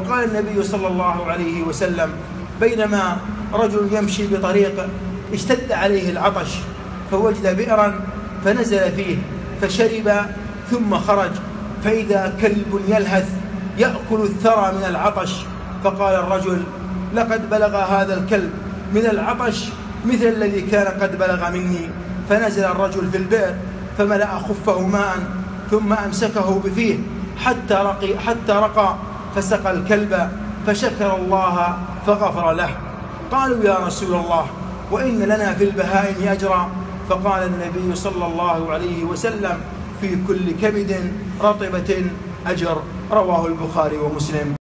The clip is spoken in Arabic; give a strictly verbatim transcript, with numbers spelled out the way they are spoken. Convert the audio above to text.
وقال النبي صلى الله عليه وسلم: بينما رجل يمشي بطريق اشتد عليه العطش فوجد بئرا فنزل فيه فشرب ثم خرج، فإذا كلب يلهث يأكل الثرى من العطش، فقال الرجل: لقد بلغ هذا الكلب من العطش مثل الذي كان قد بلغ مني. فنزل الرجل في البئر فملأ خفه ماء ثم أمسكه بفيه حتى رقي حتى رقى فسقى الكلب، فشكر الله فغفر له. قالوا: يا رسول الله، وإن لنا في البهائم أجرا؟ فقال النبي صلى الله عليه وسلم: في كل كبد رطبة أجر. رواه البخاري ومسلم.